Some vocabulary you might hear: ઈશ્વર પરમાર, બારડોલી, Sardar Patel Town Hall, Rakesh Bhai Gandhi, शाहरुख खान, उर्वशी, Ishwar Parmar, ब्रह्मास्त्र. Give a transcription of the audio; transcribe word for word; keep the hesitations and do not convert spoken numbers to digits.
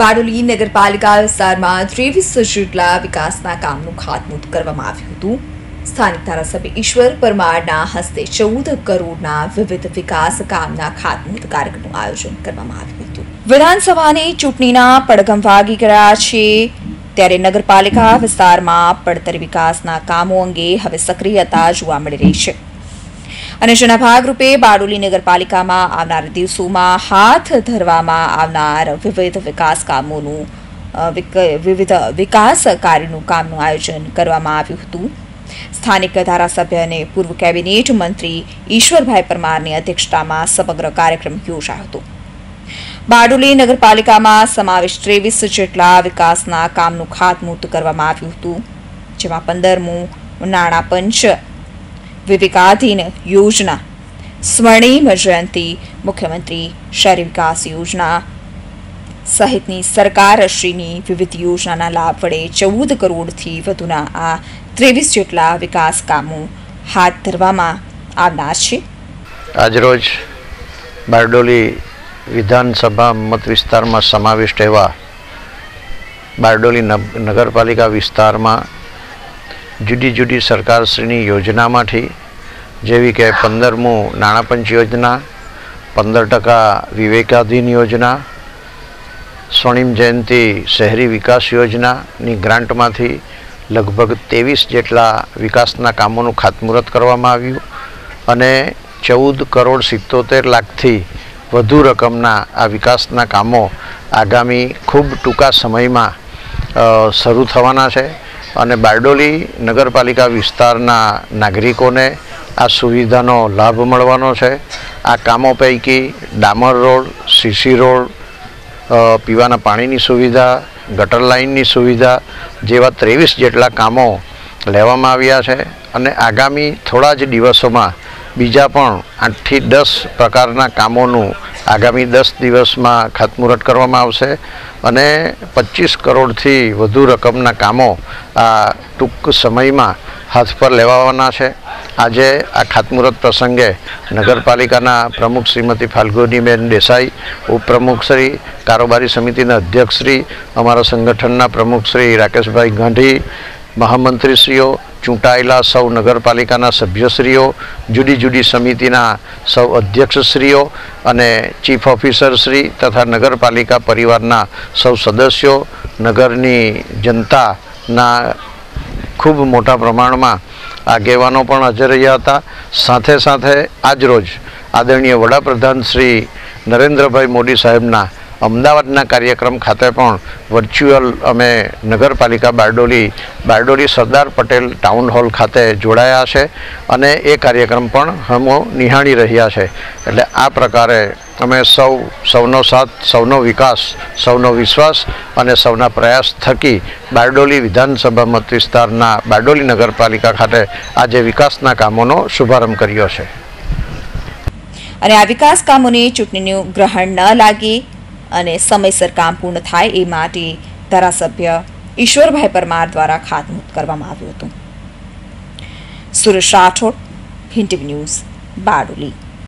બારડોલી નગરપાલિકા વિસ્તારમાં ત્રેવીસ જેટલા વિકાસના કામનું ખાતમુહૂર્ત કરવામાં આવ્યું હતું। સ્થાનિક ધારાસભ્ય ઈશ્વર પરમારના હસ્તે ચૌદ કરોડના વિવિધ વિકાસ કામના ખાતમુહૂર્ત કાર્યક્રમનું આયોજન કરવામાં આવ્યું હતું। વિધાનસભાની ચૂંટણીના પડઘમવાગી કર્યા છે ત્યારે નગરપાલિકા વિસ્તારમાં પડતર વિકાસના કામો અંગે હવે સક્રિયતા જોવા મળી રહી છે અને જેના ભાગરૂપે બારડોલી નગરપાલિકામાં આવનાર દિવસોમાં હાથ ધરવામાં આવનાર વિવિધ વિકાસ કામોનું વિવિધ વિકાસ કાર્યનું કામનું આયોજન કરવામાં આવ્યું હતું। સ્થાનિક ધારાસભ્ય અને પૂર્વ કેબિનેટ મંત્રી ઈશ્વરભાઈ પરમારની અધ્યક્ષતામાં સમગ્ર કાર્યક્રમ યોજાયો હતો। બારડોલી નગરપાલિકામાં સમાવેશ ત્રેવીસ જેટલા વિકાસના કામનું ખાતમુહૂર્ત કરવામાં આવ્યું હતું, જેમાં પંદરમું નાણાં પંચ, विवेकाधीन योजना, स्वर्णिम जयंती, मुख्यमंत्री शहरी विकास योजना सहित सरकार श्रीनी विविध योजना लाभ वड़े चौद करोड़ थी वधुना आ तेवीस जेटला विकास कामों हाथ धरवामां आवनार छे। आज रोज बारडोली विधानसभा मत विस्तार में समाविष्ट एवा बारडोली नगरपालिका विस्तार में जुदी जुदी सरकारश्रीनी योजना में जेवी के पंदरमू नाणापंच योजना, पंदर टका विवेकाधीन योजना, स्वर्णिम जयंती शहरी विकास योजना नी ग्रांट में लगभग तेवीस जेटला विकासना कामों खातमुहूर्त करवामां आव्युं अने चौद करोड़ सित्तोतेर लाखथी वधु रकमना आ विकासना कामों आगामी खूब टूंका समय में शरू थवाना छे अने बारडोली नगरपालिका विस्तारना नागरिकोने आ सुविधानो लाभ मळवानो छे। आ कामों पैकी डामर रोड, सीसी रोड, पीवाना पाणीनी सुविधा, गटर लाइननी सुविधा जेवा तेवीस जेटला कामों लेवामां आव्या छे अने आगामी थोड़ा ज दिवसोमां बीजा पण आठ थी दस प्रकारना कामोनुं आगामी दस दिवस में खातमुहूर्त करवामां आवशे अने पच्चीस करोड़ थी वधु रकमना कामों आ टूंक समय में हाथ पर लेवाना छे। आजे आ खातमुहूर्त प्रसंगे नगरपालिकाना प्रमुख श्रीमती फाल्गुनी बेन देसाई, उपप्रमुख श्री, कारोबारी समितिना अध्यक्ष श्री, अमरा संगठनना प्रमुख श्री राकेश भाई गांधी, महामंत्री श्रीओ, चूंटायेला सौ नगरपालिकाना सभ्यश्रीओ, जुदी जुदी समितिना सौ अध्यक्षश्रीओ अने चीफ ऑफिसर श्री तथा नगरपालिका परिवारना सौ सदस्यों नगरनी जनताना खूब मोटा प्रमाण में आगेवानो पण हाजर रह्या हता। साथे साथे आज रोज आदरणीय वडाप्रधान श्री नरेंद्रभाई मोदी साहेबना अमदावादना कार्यक्रम खाते पण वर्च्युअल अमे नगरपालिका बारडोली बारडोली सरदार पटेल टाउन हॉल खाते जोड़ाया छे अने ए कार्यक्रम पण हमो निहाळी रह्या छे। एटले आ प्रकारे अमे सौ सौनो साथ, सौनो विकास, सौनो विश्वास अने सौना प्रयास थकी बारडोली विधानसभा मत विस्तारना बारडोली नगरपालिका खाते आज विकासना कामोनो शुभारंभ कर्यो छे अने आ विकास कामोने चूंटणीनुं ग्रहण न लागे अने समयसर काम पूर्ण थाय ए माटे धारासभ्य ईश्वरभाई परमार द्वारा खातमुहूर्त करवामां आव्युं हतुं। Suresh Rathod, Hind TV news, Bardoli.